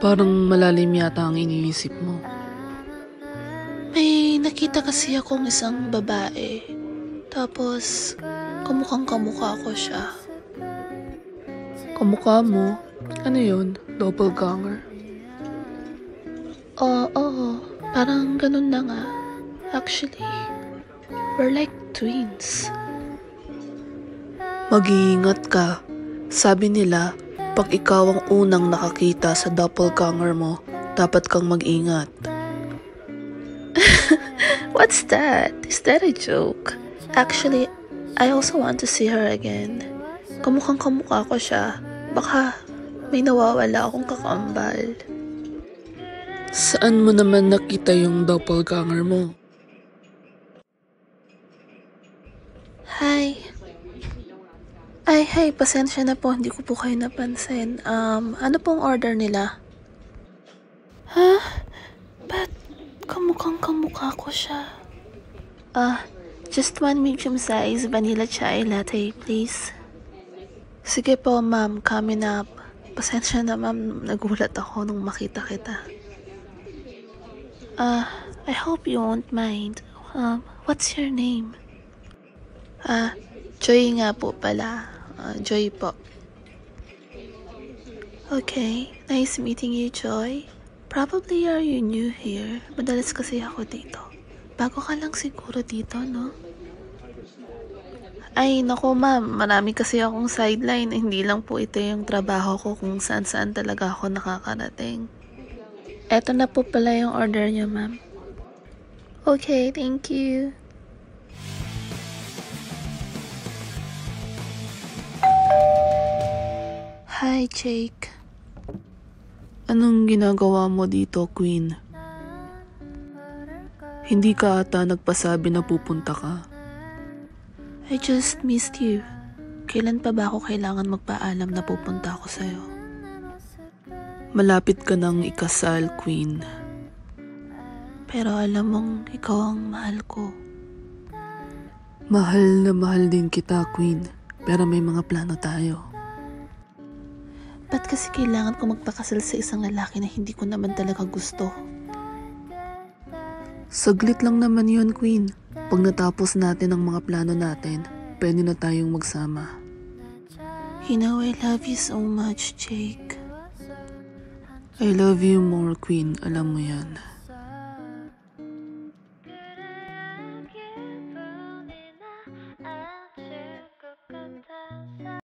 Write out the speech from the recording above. Parang malalim yata ang iniisip mo. May nakita kasi akong isang babae. Tapos, kamukhang-kamukha ko siya. Kamukha mo? Ano yun? Doppelganger? Oo, parang ganun na nga. Actually, we're like twins. Mag-iingat ka. Sabi nila, pag ikaw ang unang nakakita sa doppelganger mo, dapat kang mag-ingat. What's that? Is that a joke? Actually, I also want to see her again. Kamukhang-kamukha ko siya. Baka may nawawala akong kakambal. Saan mo naman nakita yung doppelganger mo? Hi. Hi, pasensya na po, hindi ko po kayo napansin. Ano pong order nila? Huh? Ba't kamukhang-kamukha ko siya? Just one medium size vanilla chai latte, please. Sige po, ma'am, coming up. Pasensya na, ma'am, nagulat ako nung makita kita. I hope you won't mind. What's your name? Joy nga po pala. Joy po. Okay, nice meeting you, Joy. Probably are you new here? Madalas kasi ako dito. Bago ka lang siguro dito, no? Ay, naku ma'am, marami kasi akong sideline. Hindi lang po ito yung trabaho ko kung saan-saan talaga ako nakakarating. Eto na po pala yung order niyo, ma'am. Okay, thank you. Hi, Jake. Anong ginagawa mo dito, Queen? Hindi ka ata nagpasabi na pupunta ka. I just missed you. Kailan pa ba ako kailangan magpaalam na pupunta ako sa'yo? Malapit ka ng ikasal, Queen. Pero alam mong ikaw ang mahal ko. Mahal na mahal din kita, Queen. Pero may mga plano tayo. Ba't kasi kailangan ko magpakasal sa isang lalaki na hindi ko naman talaga gusto? Saglit lang naman yun, Queen. Pag natapos natin ang mga plano natin, pwede na tayong magsama. You know, I love you so much, Jake. I love you more, Queen. Alam mo yan.